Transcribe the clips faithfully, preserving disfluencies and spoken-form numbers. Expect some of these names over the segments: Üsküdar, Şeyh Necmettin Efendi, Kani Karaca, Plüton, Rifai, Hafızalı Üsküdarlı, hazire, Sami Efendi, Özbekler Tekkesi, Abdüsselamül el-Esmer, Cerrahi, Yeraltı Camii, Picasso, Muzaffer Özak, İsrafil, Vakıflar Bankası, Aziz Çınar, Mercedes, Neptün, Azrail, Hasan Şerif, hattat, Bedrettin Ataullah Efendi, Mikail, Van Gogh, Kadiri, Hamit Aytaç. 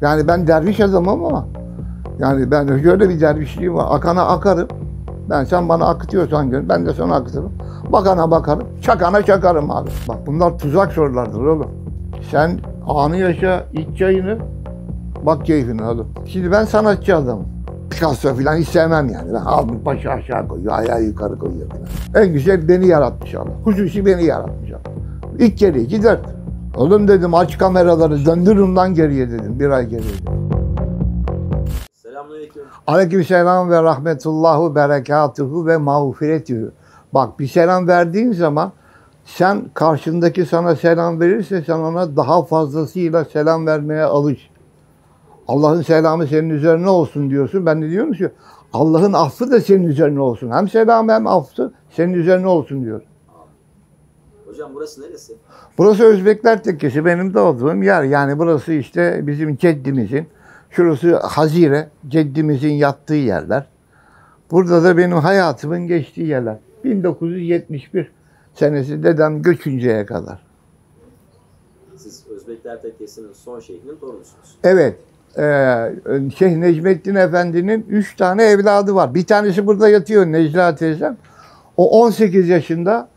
Yani ben derviş adamım ama yani ben şöyle bir dervişliğim var. Akana akarım. Ben sen bana akıtıyorsan gönül, ben de sana akıtırım. Bakana bakarım, çakana çakarım abi. Bak bunlar tuzak sorulardır oğlum. Sen anı yaşa, iç çayını, bak keyfini oğlum. Şimdi ben sanatçı adamım. Picasso falan hiç sevmem yani. Ben aldım, başı aşağı koyuyor, ayağı yukarı koyuyor falan. En güzel beni yaratmış Allah. Hususi beni yaratmış Allah. İlk geriye gider. Oğlum dedim aç kameraları, döndürün lan geriye dedim. Bir ay geriye. Selamünaleyküm. Aleykümselam ve rahmetullahu berekatuhu ve mağfiretühü. Bak bir selam verdiğin zaman sen karşındaki sana selam verirse sen ona daha fazlasıyla selam vermeye alış. Allah'ın selamı senin üzerine olsun diyorsun. Ben de diyorum ki Allah'ın affı da senin üzerine olsun. Hem selamı hem affı senin üzerine olsun diyor. Hocam burası neresi? Burası Özbekler Tekkesi. Benim de olduğum yer. Yani burası işte bizim ceddimizin, şurası Hazire, ceddimizin yattığı yerler. Burada da benim hayatımın geçtiği yerler. bin dokuz yüz yetmiş bir senesi dedem göçünceye kadar. Siz Özbekler Tekkesi'nin son şeyhinin torunusunuz. Evet. Ee, Şeyh Necmettin Efendi'nin üç tane evladı var. Bir tanesi burada yatıyor, Necla teyzem. O on sekiz yaşında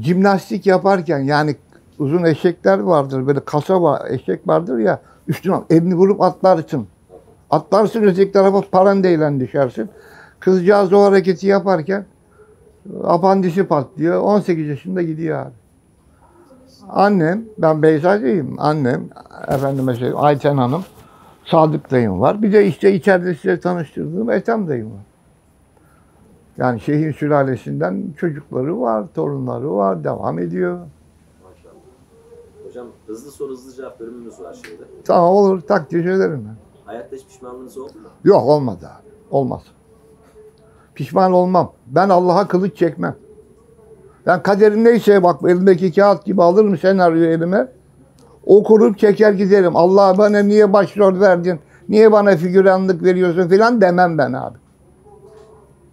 jimnastik yaparken, yani uzun eşekler vardır, böyle kasa var, eşek vardır ya, üstüne elini vurup atlarsın. Atlarsın, öteki tarafa parandeyle düşersin. Kızcağız o hareketi yaparken apandisi patlıyor. on sekiz yaşında gidiyor abi. Annem, ben Beyza'cıyım. Annem, efendime şey, Ayten Hanım, Sadık dayım var. Bir de işte içeride size tanıştırdığım Ethem dayım var. Yani şeyhin sülalesinden çocukları var, torunları var, devam ediyor. Maşallah. Hocam hızlı soru hızlı cevap bölümümüz var şeyde. Tamam olur, takdir ederim ben. Hayatta hiç pişmanlığınız oldu mu? Yok olmadı abi, olmaz. Pişman olmam. Ben Allah'a kılıç çekmem. Ben kaderim neyse bak elimdeki kağıt gibi alırım senaryoyu elime. Okurum çeker giderim. Allah bana niye başrol verdin, niye bana figüranlık veriyorsun filan demem ben abi.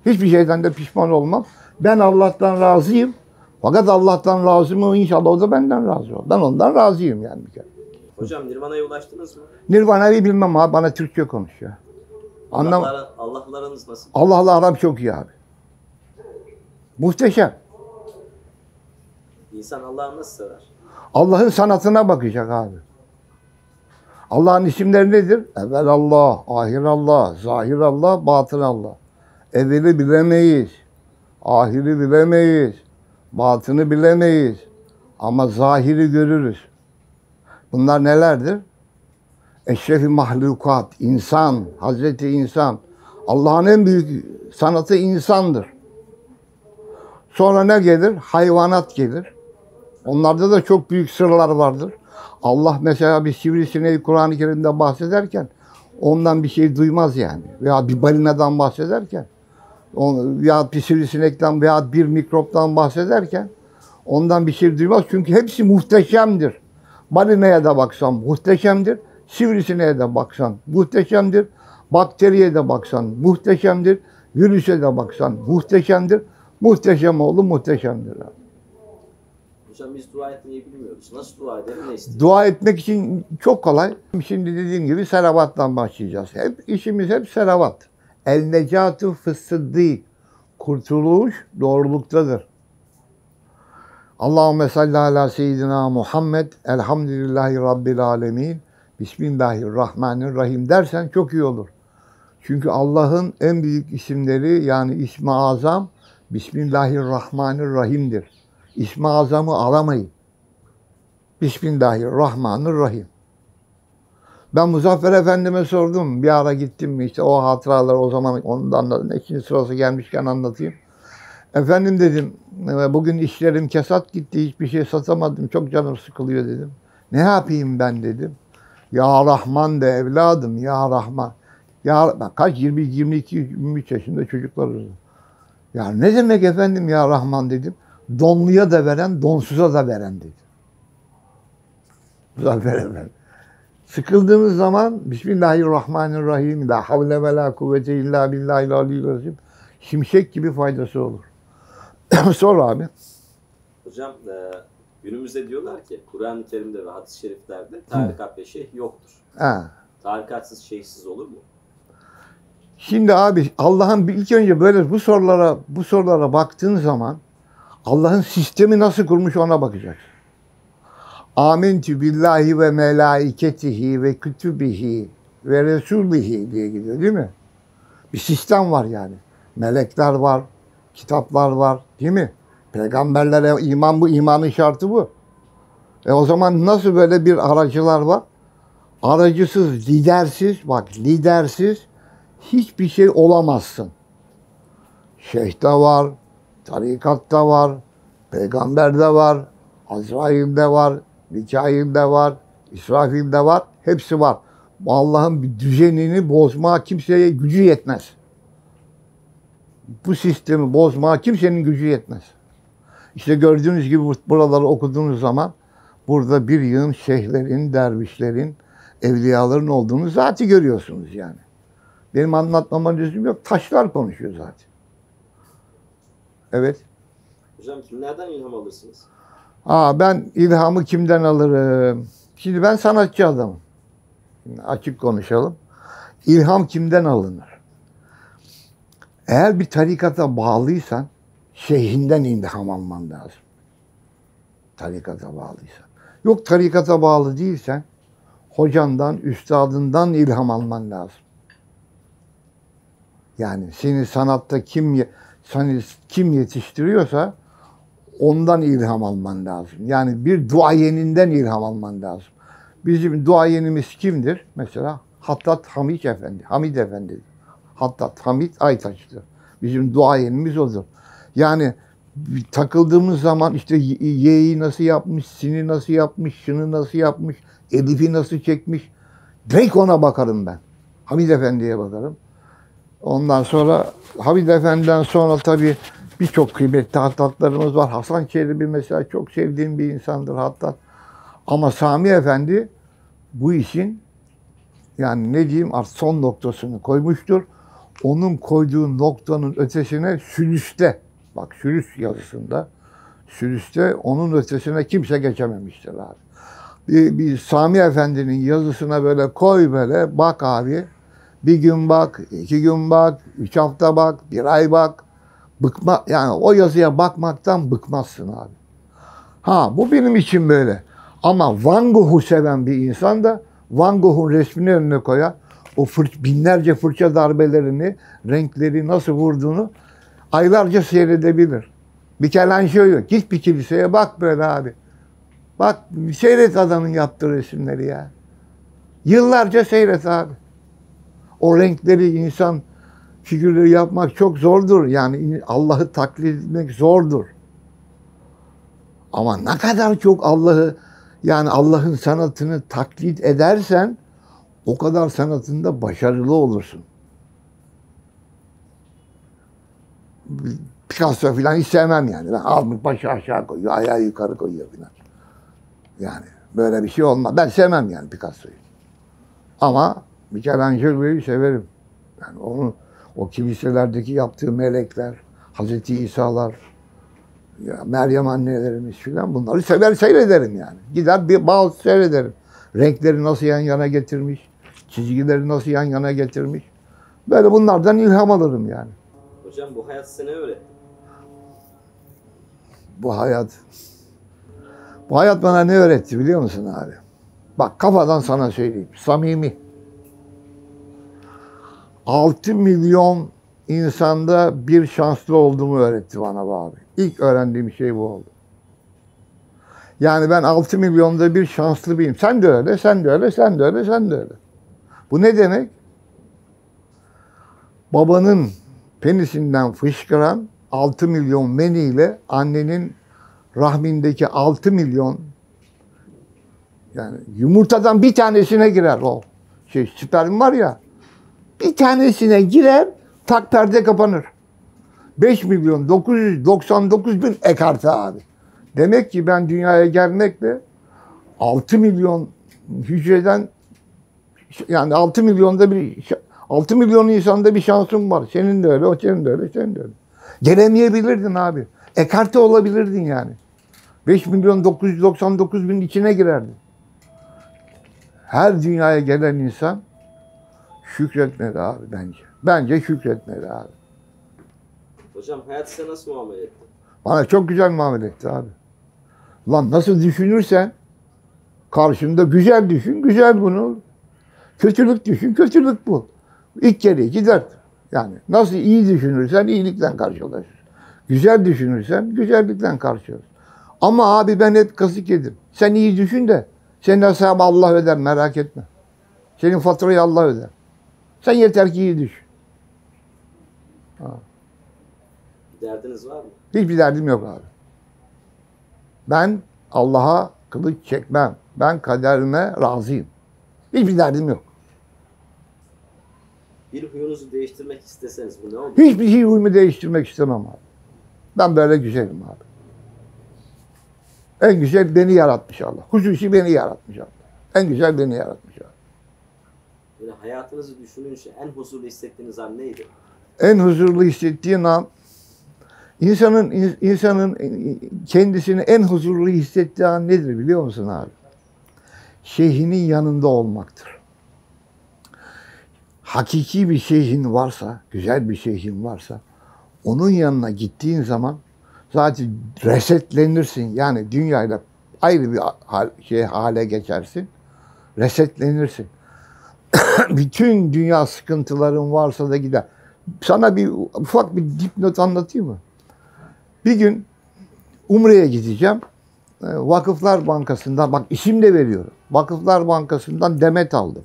Hiçbir şeyden de pişman olmam. Ben Allah'tan razıyım. Fakat Allah'tan razı mı? İnşallah o da benden razı olur. Ben ondan razıyım yani bir kere. Hocam Nirvana'ya ulaştınız mı? Nirvana'yı bilmem abi. Bana Türkçe konuşuyor. Anlam Allah'la, Allah'la aranız nasıl? Allah'la aram çok iyi abi. Muhteşem. İnsan Allah'ı nasıl sever? Allah'ın sanatına bakacak abi. Allah'ın isimleri nedir? Evvel Allah, ahir Allah, zahir Allah, batın Allah. Evveli bilemeyiz, ahiri bilemeyiz, batını bilemeyiz ama zahiri görürüz. Bunlar nelerdir? Eşref-i mahlukat, insan, Hazreti İnsan. Allah'ın en büyük sanatı insandır. Sonra ne gelir? Hayvanat gelir. Onlarda da çok büyük sırlar vardır. Allah mesela bir sivrisineği Kur'an-ı Kerim'de bahsederken ondan bir şey duymaz yani. Veya bir balinadan bahsederken, veya bir sivrisinekten veya bir mikroptan bahsederken ondan bir şey duymaz. Çünkü hepsi muhteşemdir. Balinaya da baksan muhteşemdir. Sivrisineğe de baksan muhteşemdir. Bakteriye de baksan muhteşemdir. Virüse de baksan muhteşemdir. Muhteşem oğlu muhteşemdir. Hocam biz dua etmeyi bilmiyoruz. Nasıl dua edelim, ne isteyelim? Dua etmek için çok kolay. Şimdi dediğim gibi selavatla başlayacağız. Hep işimiz hep selavat. El necatu fıssiddi. Kurtuluş doğruluktadır. Allahümme salli ala seyyidina Muhammed. Elhamdülillahi rabbil alemin. Bismillahirrahmanirrahim dersen çok iyi olur. Çünkü Allah'ın en büyük isimleri yani İsmi Azam Bismillahirrahmanirrahim'dir. İsmi Azam'ı alamayın. Bismillahirrahmanirrahim. Ben Muzaffer Efendime sordum. Bir ara gittim mi işte o hatıraları o zaman onu da anladım. İkinci sırası gelmişken anlatayım. Efendim dedim bugün işlerim kesat gitti. Hiçbir şey satamadım. Çok canım sıkılıyor dedim. Ne yapayım ben dedim. Ya Rahman de evladım ya Rahman. Ya kaç yirmi, yirmi iki, yirmi üç yaşında çocuklarız. Ya ne demek efendim ya Rahman dedim. Donluya da veren, donsuza da veren dedi. Muzaffer Efendi. Sıkıldığımız zaman Bismillahirrahmanirrahim. La havle ve la kuvvete illa billahil aliyyil azim. Şimşek gibi faydası olur. Sor abi. Hocam e, günümüzde diyorlar ki Kur'an-ı Kerim'de ve hadis-i şeriflerde tarikat ve şeyh yoktur. Ha. Tarikatsız, şeyhsiz olur mu? Şimdi abi Allah'ın ilk önce böyle bu sorulara bu sorulara baktığın zaman Allah'ın sistemi nasıl kurmuş ona bakacaksın. Amentü billahi ve melaiketihi ve kütübihi ve resulihi diye gidiyor değil mi? Bir sistem var yani. Melekler var, kitaplar var değil mi? Peygamberlere iman bu, imanın şartı bu. E o zaman nasıl böyle bir aracılar var? Aracısız, lidersiz, bak lidersiz hiçbir şey olamazsın. Şeyh de var, tarikat da var, peygamber de var, Azrail de var, Mikail de var, İsrafil de var, hepsi var. Allah'ın bir düzenini bozmaya kimseye gücü yetmez. Bu sistemi bozmaya kimsenin gücü yetmez. İşte gördüğünüz gibi buraları okuduğunuz zaman burada bir yığın şeyhlerin, dervişlerin, evliyaların olduğunu zaten görüyorsunuz yani. Benim anlatmama lüzum yok. Taşlar konuşuyor zaten. Evet. Hocam kimlerden ilham alırsınız? Aa, ben ilhamı kimden alırım? Şimdi ben sanatçı adamım. Şimdi açık konuşalım. İlham kimden alınır? Eğer bir tarikata bağlıysan şeyhinden ilham alman lazım. Tarikata bağlıysan. Yok tarikata bağlı değilsen hocandan, üstadından ilham alman lazım. Yani seni sanatta kim seni kim yetiştiriyorsa ondan ilham alman lazım. Yani bir duayeninden ilham alman lazım. Bizim duayenimiz kimdir? Mesela Hattat Hamit Efendi. Hamid Efendi. Hattat Hamit Aytaç'tır. Bizim duayenimiz odur. Yani takıldığımız zaman işte Y'yi nasıl yapmış, Sin'i nasıl yapmış, Şın'ı nasıl yapmış, Elif'i nasıl çekmiş. Direkt ona bakarım ben. Hamid Efendi'ye bakarım. Ondan sonra Hamid Efendi'den sonra tabii birçok kıymetli hattatlarımız var. Hasan Şerif'i mesela çok sevdiğim bir insandır hattat. Ama Sami Efendi bu işin yani ne diyeyim artık son noktasını koymuştur. Onun koyduğu noktanın ötesine sülüste, bak sülüs yazısında, sülüste onun ötesine kimse geçememiştir abi. Bir, bir Sami Efendi'nin yazısına böyle koy böyle bak abi. Bir gün bak, iki gün bak, üç hafta bak, bir ay bak. Bıkma, yani o yazıya bakmaktan bıkmazsın abi. Ha bu benim için böyle. Ama Van Gogh'u seven bir insan da Van Gogh'un resmini önüne koyar. O fırça, binlerce fırça darbelerini, renkleri nasıl vurduğunu aylarca seyredebilir. Michelangelo, git bir kiliseye bak böyle abi. Bak seyret adamın yaptığı resimleri ya. Yıllarca seyret abi. O renkleri insan figürleri yapmak çok zordur. Yani Allah'ı taklit etmek zordur. Ama ne kadar çok Allah'ı yani Allah'ın sanatını taklit edersen o kadar sanatında başarılı olursun. Picasso falan hiç sevmem yani. Ben almış başı aşağı koyuyor, ayağı yukarı koyuyor falan. Yani böyle bir şey olmaz. Ben sevmem yani Picasso'yu. Ama Michelangelo'yu severim. Yani onu o kiliselerdeki yaptığı melekler, Hazreti İsa'lar, ya Meryem annelerimiz filan bunları sever seyrederim yani. Gider bir bal seyrederim. Renkleri nasıl yan yana getirmiş, çizgileri nasıl yan yana getirmiş. Böyle bunlardan ilham alırım yani. Hocam bu hayat size ne öğretti? Bu hayat, bu hayat bana ne öğretti biliyor musun abi? Bak kafadan sana söyleyeyim, samimi. altı milyon insanda bir şanslı olduğumu öğretti bana bu abi. İlk öğrendiğim şey bu oldu. Yani ben altı milyonda bir şanslı biriyim. Sen de öyle, sen de öyle, sen de öyle, sen de öyle. Bu ne demek? Babanın penisinden fışkıran altı milyon meniyle annenin rahmindeki altı milyon yani yumurtadan bir tanesine girer o. Şey, sperm var ya. Bir tanesine girer, tak perde kapanır. beş milyon dokuz yüz doksan dokuz bin ekarte abi. Demek ki ben dünyaya gelmekle altı milyon hücreden yani altı milyonda bir altı milyon insanda bir şansım var. Senin de öyle, o senin de öyle, senin de öyle. Gelemeyebilirdin abi. Ekarte olabilirdin yani. beş milyon dokuz yüz doksan dokuz bin içine girerdin. Her dünyaya gelen insan Şükretmedi abi bence. Bence şükretmedi abi. Hocam hayat size nasıl muamele etti? Bana çok güzel muamele etti abi. Lan nasıl düşünürsen karşımda güzel düşün, güzel bunu. Kötülük düşün, kötülük bu. İlk kere gider. Yani nasıl iyi düşünürsen iyilikten karşılaşır. Güzel düşünürsen güzellikten karşılaşır. Ama abi ben hep kasık yedim. Sen iyi düşün de senin hesabı Allah öder, merak etme. Senin faturayı Allah öder. Sen yeter ki iyi düşün. Ha. Bir derdiniz var mı? Hiçbir derdim yok abi. Ben Allah'a kılıç çekmem. Ben kaderime razıyım. Hiçbir derdim yok. Bir huyunuzu değiştirmek isteseniz bu ne olur? Hiçbir şey huyumu değiştirmek istemem abi. Ben böyle güzelim abi. En güzel beni yaratmış Allah. Hususi beni yaratmış Allah. En güzel beni yaratmış Allah. Böyle hayatınızı düşününce en huzurlu hissettiğiniz an neydi? En huzurlu hissettiğin an, insanın insanın kendisini en huzurlu hissettiği an nedir biliyor musun abi? Şeyhinin yanında olmaktır. Hakiki bir şeyhin varsa, güzel bir şeyhin varsa, onun yanına gittiğin zaman zaten resetlenirsin. Yani dünyayla ayrı bir hal, şey, hale geçersin. Resetlenirsin. Bütün dünya sıkıntıların varsa da gider. Sana bir ufak bir dipnot anlatayım mı? Bir gün Umre'ye gideceğim. Vakıflar Bankası'ndan, bak isim de veriyorum. Vakıflar Bankası'ndan demet aldım.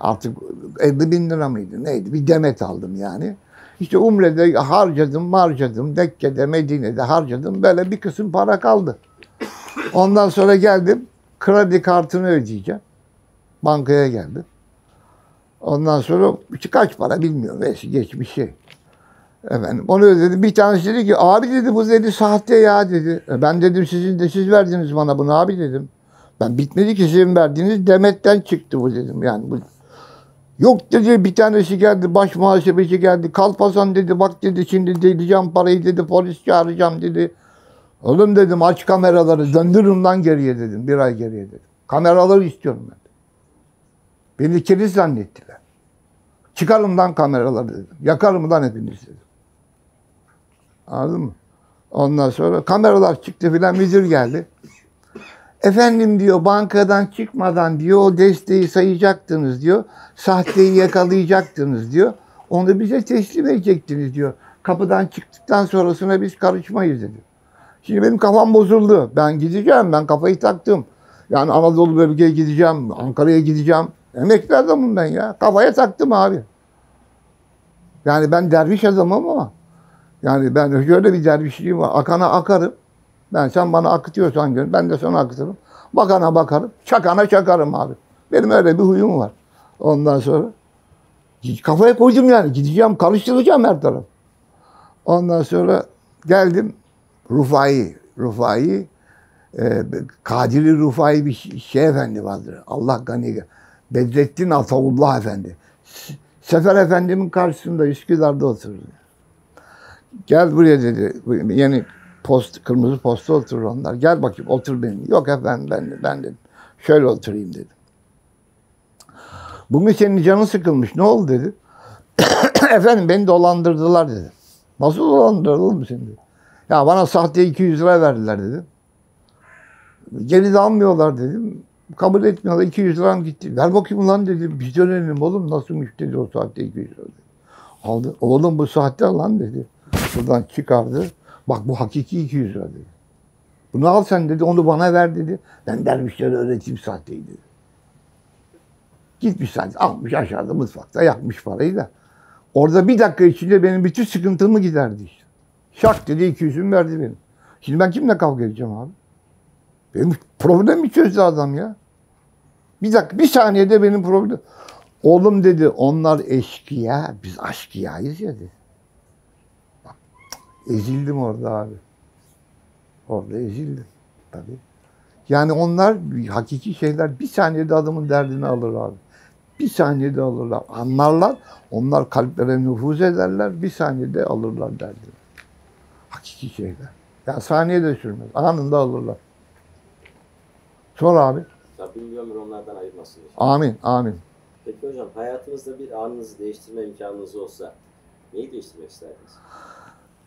Artık elli bin lira mıydı neydi? Bir demet aldım yani. İşte Umre'de harcadım, harcadım. Mekke'de, Medine'de harcadım. Böyle bir kısım para kaldı. Ondan sonra geldim. Kredi kartını ödeyeceğim. Bankaya geldim. Ondan sonra kaç para bilmiyorum. Geçmiş şey. Efendim, onu ödedim. Bir tanesi dedi ki, abi dedi bu dedi sahte ya dedi. E ben dedim sizin de siz verdiniz bana bunu abi dedim. Ben bitmedi ki sizin verdiğiniz demetten çıktı bu dedim. Yani bu yok dedi, bir tanesi geldi, baş muhasebeci geldi. Kalpasan dedi, bak dedi şimdi diyeceğim parayı dedi, polis çağıracağım dedi. Oğlum dedim aç kameraları, döndürün lan geriye dedim, bir ay geriye dedim. Kameraları istiyorum ben. Beni keriz zannettiler. Çıkarım lan kameraları dedim, yakarım lan hepiniz dedim. Anladın mı? Ondan sonra kameralar çıktı filan, müdür geldi. Efendim diyor, bankadan çıkmadan diyor, o desteği sayacaktınız diyor. Sahteyi yakalayacaktınız diyor. Onu bize teslim edecektiniz diyor. Kapıdan çıktıktan sonrasına biz karışmayız dedi. Şimdi benim kafam bozuldu. Ben gideceğim, ben kafayı taktım. Yani Anadolu bölgeye gideceğim, Ankara'ya gideceğim. Emekli adamım ben ya. Kafaya taktım abi. Yani ben derviş adamım ama. Yani ben şöyle bir dervişliğim var. Akana akarım. Ben sen bana akıtıyorsan gönül, ben de sana akıtırım. Bakana bakarım, çakana çakarım abi. Benim öyle bir huyum var. Ondan sonra kafaya koydum yani. Gideceğim, karıştıracağım her tarafı. Ondan sonra geldim Rifai. Rifai, e, Kadiri Rifai bir şey efendi vardır. Allah gani. Bedrettin Ataullah Efendi. Sefer Efendi'nin karşısında Üsküdar'da oturdu. Gel buraya dedi. Yeni post, kırmızı posta oturur onlar. Gel bakayım otur benim. Yok efendim ben, ben dedim. Şöyle oturayım dedim. Bugün senin canın sıkılmış. Ne oldu dedi. Efendim beni dolandırdılar dedi. Nasıl dolandırılır mı şimdi? Ya bana sahte iki yüz lira verdiler dedim. Geri de almıyorlar dedim. Kabul etmiyorlar. iki yüz liram gitti. Ver bakayım lan dedi. Biz dönelim oğlum. Nasılmış dedi o sahte iki yüz lira. Aldı. Oğlum bu sahte lan dedi. Buradan çıkardı. Bak bu hakiki iki yüz lira dedi. Bunu al sen dedi. Onu bana ver dedi. Ben dervişlere öğreteyim sahteyi dedi. Gitmiş sahte. Almış aşağıda mutfakta. Yakmış parayı da. Orada bir dakika içinde benim bütün sıkıntımı giderdi işte. Şak dedi iki yüzümü verdi benim. Şimdi ben kimle kavga edeceğim abi? Benim problemi çözdü adam ya. Bir dakika, bir saniyede benim problem. Oğlum dedi, onlar eşkıya, biz aşkıyayız ya dedi. Bak, ezildim orada abi. Orada ezildim tabii. Yani onlar hakiki şeyler, bir saniyede adamın derdini alır abi. Bir saniyede alırlar, anlarlar. Onlar kalplere nüfuz ederler, bir saniyede alırlar derdini. Hakiki şeyler. Ya saniyede sürmez, anında alırlar. Sor abi. Rabbim ömür onlardan ayırmasın. Amin, amin. Peki hocam, hayatınızda bir anınızı değiştirme imkanınız olsa neyi değiştirmek isterdiniz?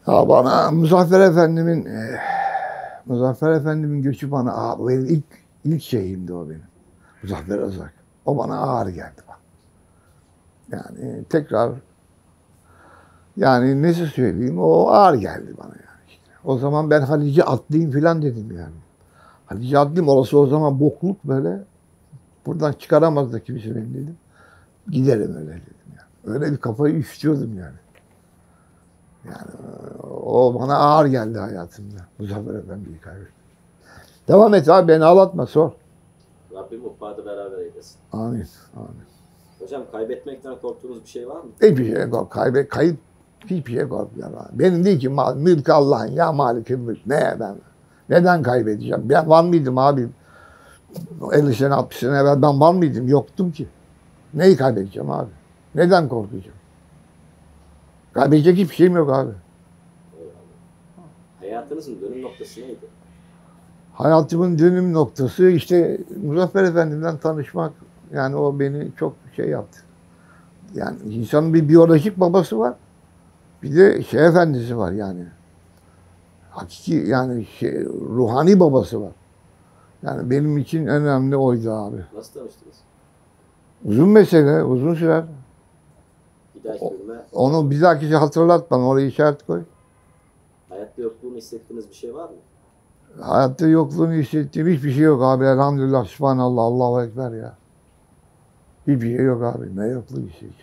Ya bana Muzaffer Efendi'min e, Muzaffer Efendi'min göçü bana ağır, benim ilk, ilk şeyimdi o benim. Muzaffer Özak. O bana ağır geldi bak. Yani tekrar yani nasıl söyleyeyim, o ağır geldi bana yani. İşte. O zaman ben Halice atlayayım filan dedim yani. Halice atlayayım, orası o zaman bokluk böyle. Buradan çıkaramaz da kimse benim dedim. Giderim öyle dedim yani. Öyle bir kafayı üşütüyordum yani. Yani o bana ağır geldi hayatımda. Muzaffer Efendi'yi kaybettim. Devam et abi, beni ağlatma, sor. Rabbim ukbadı beraber eylesin. Amin, amin. Hocam, kaybetmekten korktuğunuz bir şey var mı? Hiçbir şey kork, kaybet, kayıp hiçbir şey korkmuyorum. Benim değil ki, mülk Allah'ın, ya malikim mülk. Ne ben? Neden kaybedeceğim? Ben var mıydım abi? elli sene, altmış sene evvel ben var mıydım? Yoktum ki. Neyi kaybedeceğim abi? Neden korkacağım? Kaybedecek hiçbir şeyim yok abi. Hayatınızın dönüm noktası neydi? Hayatımın dönüm noktası işte Muzaffer Efendi'den tanışmak. Yani o beni çok şey yaptı. Yani insanın bir biyolojik babası var. Bir de şey efendisi var yani. Hakiki yani şey, ruhani babası var. Yani benim için önemli oydu abi. Nasıl tanıştınız? Uzun mesele, uzun sürer. Bir dahaki bölüme... Onu bir dahaki şey hatırlat bana, oraya işaret koy. Hayatta yokluğunu hissettiğiniz bir şey var mı? Hayatta yokluğunu hissettiğim hiçbir şey yok abi. Elhamdülillah, Sübhanallah, Allahu Ekber ya. Hiçbir şey yok abi. Ne yokluğu hissedeceğim?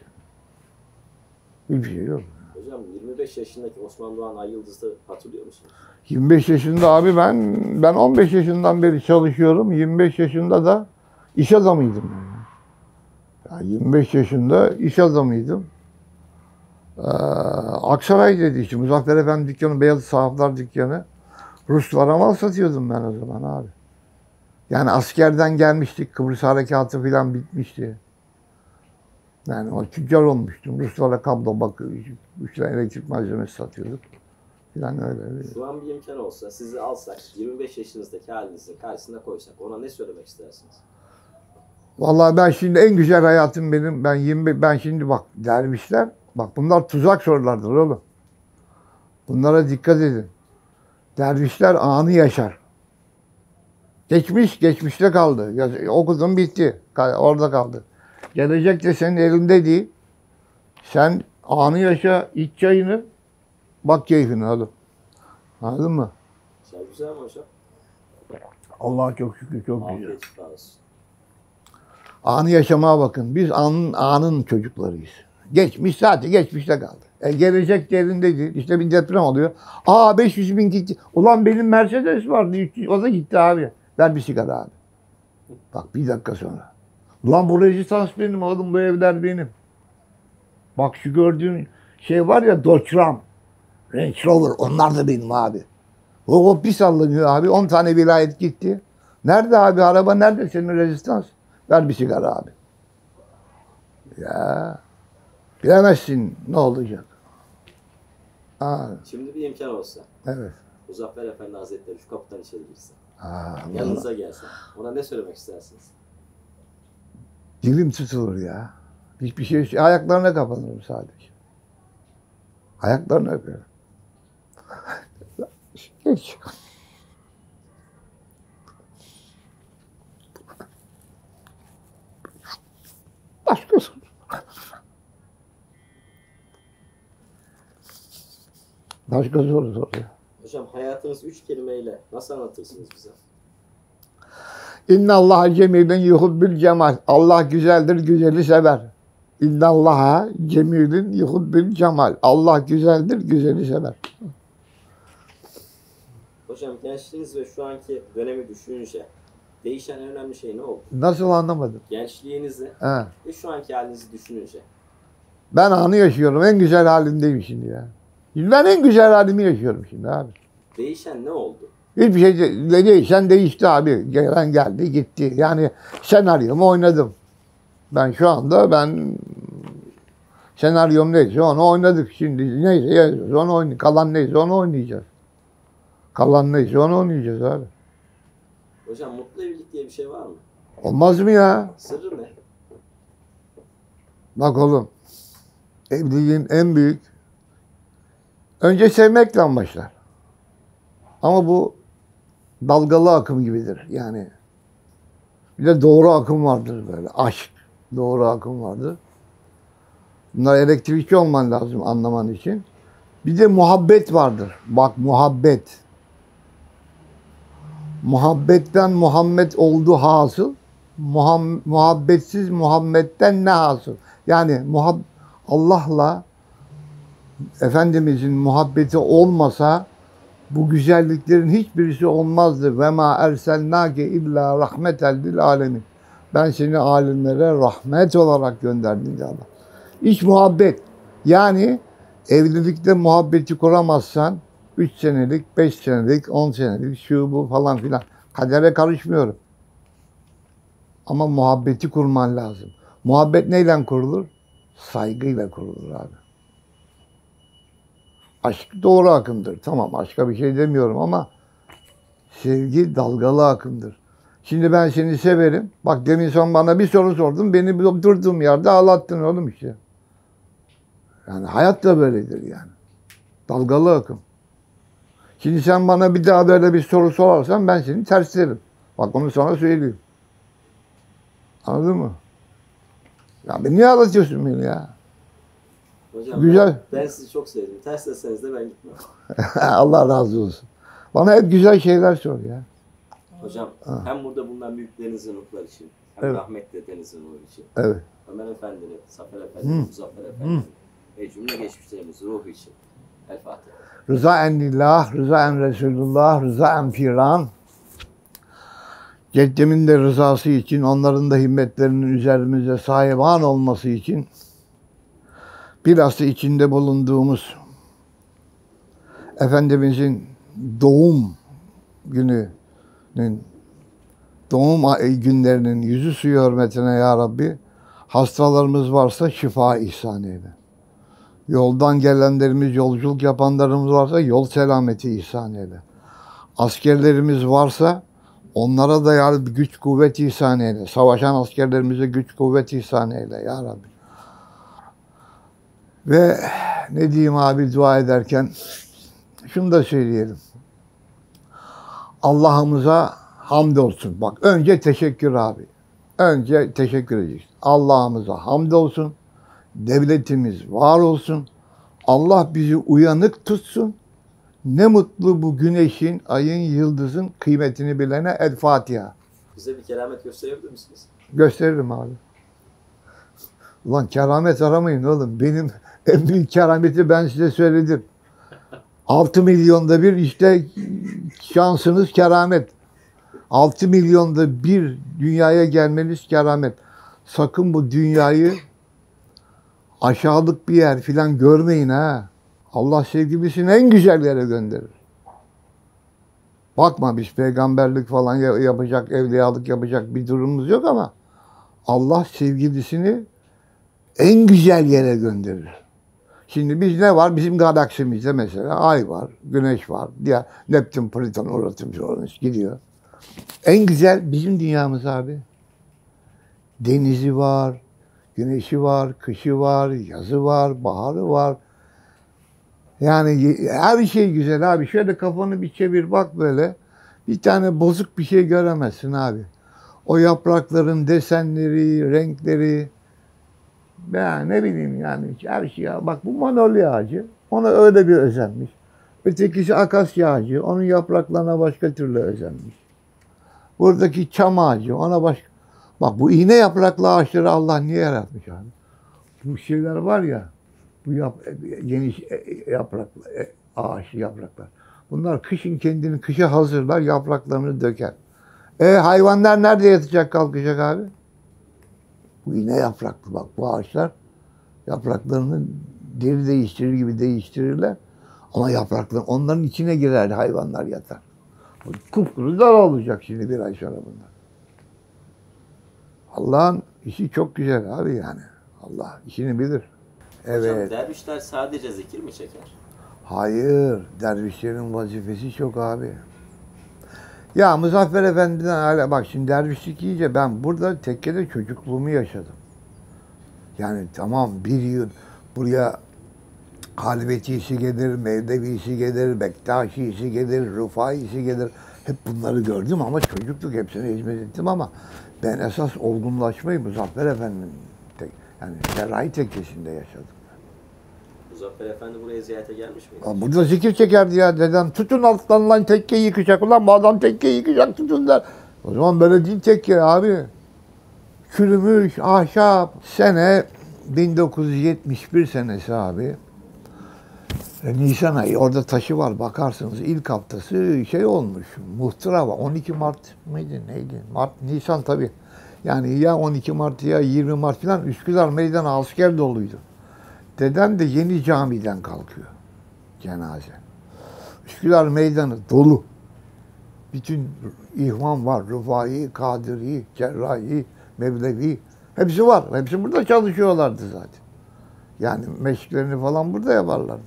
Hiçbir şey yok. Hocam, yirmi beş yaşındaki Osman Doğan Ayıldız'ı hatırlıyor musunuz? yirmi beş yaşında abi ben, ben on beş yaşından beri çalışıyorum. yirmi beş yaşında da iş adamıydım. Yani yirmi beş yaşında iş adamıydım. Ee, Aksaray dedi işte, Muzaffer Efendi dükkanı, Beyazıt Sahaflar dükkanı. Ruslara mal satıyordum ben o zaman abi. Yani askerden gelmiştik, Kıbrıs harekatı falan bitmişti. Yani o tüccar olmuştum, Ruslara kablo bakıyorduk, Ruslara elektrik malzemesi satıyorduk. Yani öyle. Şu an bir imkan olsa, sizi alsak, yirmi beş yaşınızdaki halinizin karşısına koysak, ona ne söylemek istersiniz? Vallahi ben şimdi en güzel hayatım benim, ben yirmi beş, ben şimdi bak dervişler, bak bunlar tuzak sorulardır oğlum. Bunlara dikkat edin. Dervişler anı yaşar. Geçmiş, geçmişte kaldı. Okudun bitti, orada kaldı. Gelecek de senin elinde değil. Sen anı yaşa, iç çayını, bak keyfini oğlum. Anladın mı? Sen güzel mi hocam? Allah'a çok şükür, çok güzel. Anı yaşamaya bakın. Biz anın, anın çocuklarıyız. Geçmiş zaten, geçmişte kaldı. E, gelecek de elinde değil. İşte bir deprem oluyor. Aa, beş yüz bin gitti. Ulan benim Mercedes vardı, o da gitti abi. Ver bir sigara abi. Bak bir dakika sonra. Ulan bu rezistans benim oğlum, bu evler benim. Bak şu gördüğün şey var ya, Dodge Ram, Range Rover, onlar da benim abi. O, o bir sallanıyor abi, on tane vilayet gitti. Nerede abi araba, nerede senin rezistans? Ver bir sigara abi. Ya bilemezsin ne olacak. Aa. Şimdi bir imkan olsa. Evet. Muzaffer Efendi Hazretleri şu kapıdan içeri girse. Yanınıza gelsin. Ona ne söylemek istersiniz? Dilim tutulur ya. Hiçbir şey, ayaklarına kapanırım sadece. Ayaklarına öpüyorum. Başka soru. Başka soru soru. Hocam, hayatınız üç kelimeyle nasıl anlatırsınız bize? İnnallaha cemilin yuhubbil cemal. Allah güzeldir, güzeli sever. İnnallaha cemilin yuhubbil cemal. Allah güzeldir, güzeli sever. Hocam, gençliğiniz ve şu anki dönemi düşününce değişen en önemli şey ne oldu? Nasıl, anlamadım? Gençliğinizi He. ve şu anki halinizi düşününce. Ben anı yaşıyorum. En güzel halimdeyim şimdi ya. Ben en güzel halimi yaşıyorum şimdi abi. Değişen ne oldu? Hiçbir şey de, değişen değişti abi. Gelen geldi, gitti. Yani senaryomu oynadım. Ben şu anda ben senaryom neyse onu oynadık şimdi. Neyse yazıyoruz, onu oynayacağız. Kalan neyse onu oynayacağız. Kalan neyse onu oynayacağız abi. Hocam, mutlu evlilik diye bir şey var mı? Olmaz mı ya? Sırrı ne? Bak oğlum, evliliğin en büyük, önce sevmekle başlar. Ama bu dalgalı akım gibidir yani. Bir de doğru akım vardır böyle, aşk, doğru akım vardır. Bunlar elektrikçi olman lazım anlaman için. Bir de muhabbet vardır. Bak muhabbet. Muhabbetten Muhammed oldu hasıl. Muham, muhabbetsiz Muhammed'den ne hasıl? Yani muhab Allah'la Efendimizin muhabbeti olmasa bu güzelliklerin hiçbirisi olmazdı. Ve ma erselnake illa rahmeten lil alemin. Ben seni alimlere rahmet olarak gönderdim diye Allah. İç muhabbet. Yani evlilikte muhabbeti kuramazsan üç senelik, beş senelik, on senelik şu bu falan filan. Kadere karışmıyorum. Ama muhabbeti kurman lazım. Muhabbet neyle kurulur? Saygıyla kurulur abi. Aşk doğru akımdır. Tamam, aşka bir şey demiyorum ama sevgi dalgalı akımdır. Şimdi ben seni severim. Bak demin sen bana bir soru sordun. Beni durduğum yerde ağlattın oğlum işte. Yani hayat da böyledir yani. Dalgalı akım. Şimdi sen bana bir daha böyle bir soru sorarsan ben seni terslerim. Bak onu sana söyleyeyim. Anladın mı? Ya beni niye ağlatıyorsun beni ya? Hocam güzel. Ben, ben sizi çok sevdim. Ters deseniz de ben gitmem. Allah razı olsun. Bana hep güzel şeyler sor ya. Hocam ha. Hem burada bulunan büyüklerinizin ruhları için, hem evet. Rahmet dedenizin ruhu için, evet. Ömer Efendi'nin, Sefer Efendi'nin, Muzaffer Efendi'nin ve cümle geçmişlerimiz ruhu için. El Fatiha. Rıza en lillah, rıza en Resulullah, rıza en firan. Ceddimin de rızası için, onların da himmetlerinin üzerimize sahiban olması için bilhassa içinde bulunduğumuz Efendimizin doğum gününün, doğum günlerinin yüzü suyu hürmetine ya Rabbi, hastalarımız varsa şifa ihsan eyle. Yoldan gelenlerimiz, yolculuk yapanlarımız varsa yol selameti ihsan eyle. Askerlerimiz varsa onlara da ya Rabbi güç kuvvet ihsan eyle. Savaşan askerlerimize güç kuvvet ihsan eyle ya Rabbi. Ve ne diyeyim abi dua ederken şunu da söyleyelim. Allah'ımıza hamdolsun. Bak önce teşekkür abi. Önce teşekkür edeceğiz. Allah'ımıza hamdolsun. Devletimiz var olsun. Allah bizi uyanık tutsun. Ne mutlu bu güneşin, ayın, yıldızın kıymetini bilene. El Fatiha. Bize bir keramet gösterebilir misiniz? Gösteririm abi. Ulan keramet aramayın oğlum. Benim en büyük kerameti ben size söyledim. altı milyonda bir işte şansınız keramet. altı milyonda bir dünyaya gelmeniz keramet. Sakın bu dünyayı aşağılık bir yer filan görmeyin ha. Allah sevgilisini en güzel yere gönderir. Bakma biz peygamberlik falan yapacak, evliyalık yapacak bir durumumuz yok ama Allah sevgilisini en güzel yere gönderir. Şimdi biz ne var? Bizim galaksimizde mesela ay var, güneş var, diğer Neptün, Plüton, Uranüs, Uranüs gidiyor. En güzel bizim dünyamız abi. Denizi var, güneşi var, kışı var, yazı var, baharı var. Yani her şey güzel abi. Şöyle kafanı bir çevir bak böyle. Bir tane bozuk bir şey göremezsin abi. O yaprakların desenleri, renkleri. Ben ne bileyim yani her şey ya. Bak bu manolya ağacı. Ona öyle bir özenmiş. Ötekisi akasya ağacı. Onun yapraklarına başka türlü özenmiş. Buradaki çam ağacı. Ona başka. Bak bu iğne yapraklı ağaçları Allah niye yaratmış abi? Bu şeyler var ya. Bu yap, geniş yapraklı ağaç yapraklar. Bunlar kışın kendini kışa hazırlar, yapraklarını döker. E hayvanlar nerede yatacak, kalkacak abi? Bu iğne yapraklı bak bu ağaçlar yapraklarını deri değiştirir gibi değiştirirler. Ama yaprakların onların içine girer hayvanlar yatar. Kupkuru dar olacak şimdi bir ay sonra bunlar. Allah'ın işi çok güzel abi yani. Allah işini bilir. Evet. Hocam, dervişler sadece zikir mi çeker? Hayır. Dervişlerin vazifesi çok abi. Ya Muzaffer Efendi'den hala bak şimdi dervişlik iyice ben burada tekkede çocukluğumu yaşadım. Yani tamam bir yıl buraya Halvetisi gelir, Mevlevisi gelir, Bektaşisi gelir, Rifai'si gelir. Hep bunları gördüm ama çocukluk hepsine hizmet ettim ama ben esas olgunlaşmayı Muzaffer Efendi'nin tek, yani Cerrahi Tekkesi'nde yaşadım. Muzaffer Efendi buraya ziyarete gelmiş miydi? Aa, burada zikir çekerdi ya dedem. Tutun alttan lan tekkeyi yıkacak. Ulan bu adam tekkeyi yıkacak tutun der. O zaman böyle değil tekke abi. Çürümüş, ahşap. Sene bin dokuz yüz yetmiş bir senesi abi. Nisan ayı, orada taşı var bakarsınız ilk haftası şey olmuş, muhtıra var. on iki Mart mıydı neydi? Mart, Nisan tabii. Yani ya on iki Mart ya yirmi Mart falan Üsküdar meydanı asker doluydu. Dedem de yeni camiden kalkıyor cenaze. Üsküdar meydanı dolu. Bütün ihvan var, Rifai, Kadiri, Cerrahi, Mevlevi. Hepsi var, hepsi burada çalışıyorlardı zaten. Yani meşklerini falan burada yaparlardı.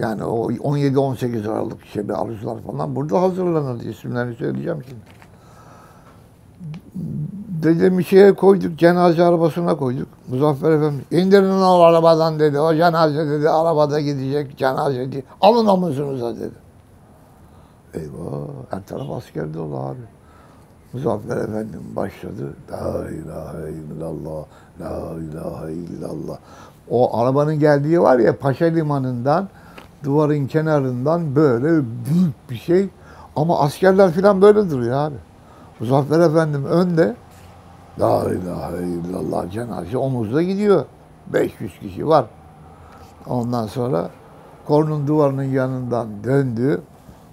Yani o on yedi on sekiz Aralık işte bir arzular falan burada hazırlanırdı. İsimlerini söyleyeceğim şimdi. Dedemi şeye koyduk, cenaze arabasına koyduk. Muzaffer Efendi, indirin onu arabadan dedi. O cenaze dedi, arabada gidecek cenaze diye. Alın omuzunuza dedi. Eyvah, her taraf asker dolu abi. Muzaffer Efendim başladı. La ilahe illallah, la ilahe illallah. O arabanın geldiği var ya, Paşa Limanı'ndan, duvarın kenarından böyle büyük bir şey. Ama askerler falan böyle duruyor abi. Muzaffer Efendim önde, la ilahe illallah cenaze omuzda gidiyor. beş yüz kişi var. Ondan sonra korunun duvarının yanından döndü.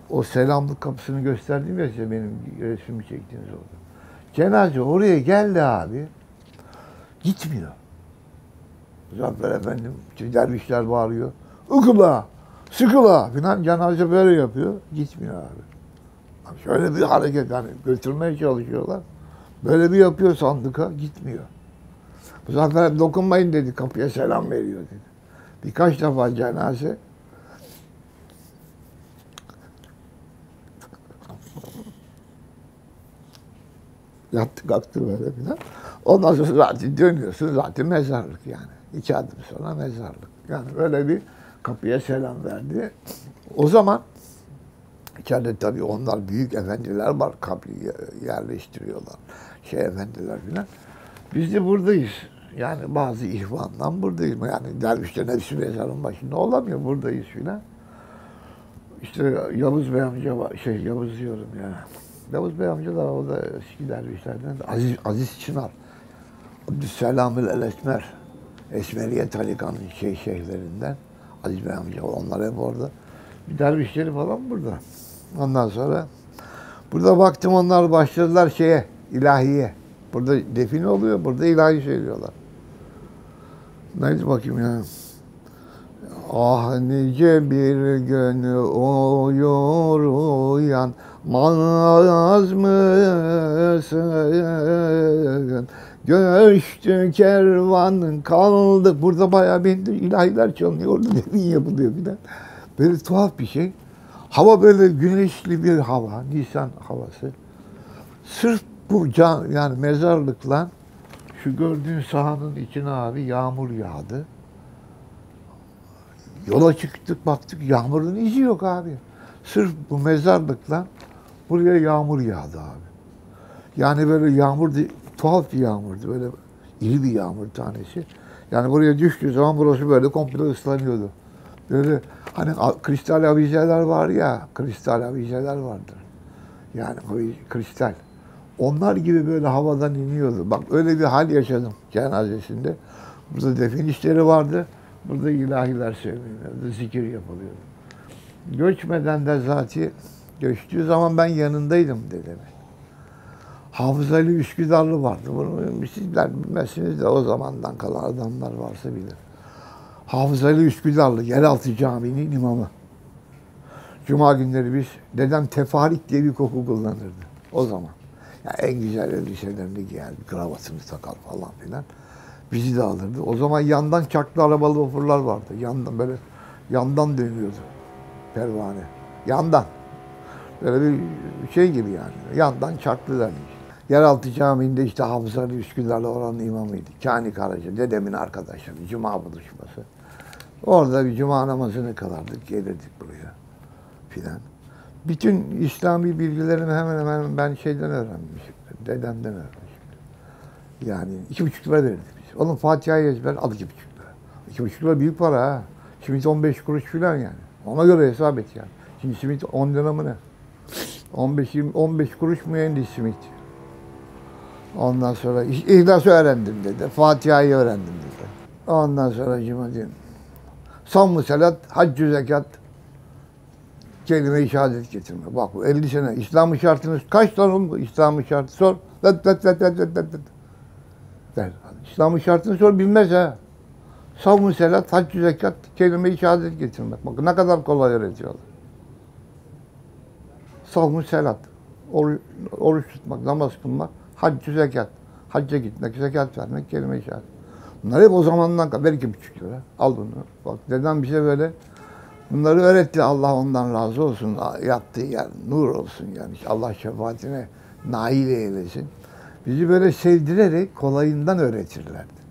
O selamlık kapısını gösterdim ya size, benim resmimi çektiğiniz orada. Cenaze oraya geldi abi, gitmiyor. Muzaffer Efendim, dervişler bağırıyor. Ukula, sıkula filan cenaze böyle yapıyor. Gitmiyor abi. Şöyle bir hareket, hani götürmeye çalışıyorlar. Böyle bir yapıyor sandıka, gitmiyor. Muzaffer Efendi dokunmayın dedi, kapıya selam veriyor dedi. Birkaç defa cenaze. Yattı kalktı böyle filan. Ondan sonra zaten dönüyorsun, zaten mezarlık yani. İki adım sonra mezarlık. Yani böyle bir kapıya selam verdi. O zaman içeride tabii onlar büyük efendiler var, kabri yerleştiriyorlar. Şey efendiler filan. Biz de buradayız. Yani bazı ihvandan buradayız. Yani dervişlerin hepsi mezarın başında olamıyor, buradayız filan. İşte Yavuz Bey amca var, şey Yavuz diyorum ya. Yavuz Bey amca da o da eski dervişlerden de. Aziz, Aziz Çınar. Abdüsselamül el-Esmer. Esmeriye Talikan'ın şey, şeyhlerinden. Aziz Bey amca, onlar hep orada. Bir dervişleri falan burada. Ondan sonra burada baktım onlar başladılar şeye, ilahiye. Burada define oluyor, burada ilahi söylüyorlar. Neydi bakayım ya. Ah nice bir günü uyur uyan, maz mısın? Göçtü kervanın kaldı. Burada bayağı bir ilahiler çalınıyor. Orada devin yapılıyor filan. Böyle tuhaf bir şey. Hava böyle güneşli bir hava. Nisan havası. Sırf bu can, yani mezarlıkla şu gördüğün sahanın içine abi yağmur yağdı. Yola çıktık baktık yağmurun izi yok abi. Sırf bu mezarlıkla buraya yağmur yağdı abi. Yani böyle yağmur, tuhaf bir yağmurdu, böyle iri bir yağmur tanesi. Yani buraya düştüğü zaman burası böyle komple ıslanıyordu. Böyle hani kristal avizeler var ya, kristal avizeler vardır. Yani kristal. Onlar gibi böyle havadan iniyordu. Bak öyle bir hal yaşadım cenazesinde. Burada defin işleri vardı, burada ilahiler söyleniyordu, zikir yapılıyordu. Göçmeden de zaten göçtüğü zaman ben yanındaydım dedeme. Hafızalı Üsküdarlı vardı. Bunu sizler bilmezsiniz de o zamandan kalan adamlar varsa bilir. Hafızalı Üsküdarlı, Yeraltı Camii'nin imamı. Cuma günleri biz, dedem tefarik diye bir koku kullanırdı o zaman. Yani en güzel elbiselerini giyerdi, kravatını takar falan filan. Bizi de alırdı. O zaman yandan çaklı arabalı vapurlar vardı. Yandan böyle, yandan dönüyordu pervane. Yandan. Böyle bir şey gibi yani. Yandan çarklı dermiş. Yeraltı Camii'nde işte Hafızalı Üsküdarlı oranın imamıydı. Kani Karaca, dedemin arkadaşı, cuma buluşması. Orada bir cuma namazını kılardık, gelirdik buraya filan. Bütün İslami bilgilerimi hemen hemen ben şeyden öğrenmiştim, dedemden öğrenmiştim. Yani iki buçuk lira verdik biz. Oğlum Fatiha'yı ezber, al iki buçuk lira. İki buçuk lira büyük para ha. Simit on beş kuruş filan yani. Ona göre hesap et yani. Şimdi simit on lira mı ne? on beş, yirmi, on beş kuruş mu yendi simit? Ondan sonra İhlas'ı öğrendim dedi, Fatiha'yı öğrendim dedi. Ondan sonra cimacım, samm-ı selat, hac-ı zekat, kelime-i şehadet getirme. Bak bu elli sene, İslam'ın şartınız kaç tane oğlum? İslam'ın şartı sor. Lat lat lat lat lat lat. Der. İslam'ın şartını sor, bilmez ha. Samm-ı selat, hac-ı zekat, kelime-i şehadet getirmek. Bak ne kadar kolay öğretiyorlar. Samm-ı selat, oruç, oruç tutmak, namaz kılmak. Hac-ı zekat, hacca gitmek, zekat vermek, kelime-i şehadet. Bunlar hep o zamandan kadar, ver iki buçuk lira, al bunu. Bak dedem bize böyle bunları öğretti, Allah ondan razı olsun, yaptığı yer nur olsun yani. Allah şefaatine nail eylesin. Bizi böyle sevdirerek kolayından öğretirlerdi.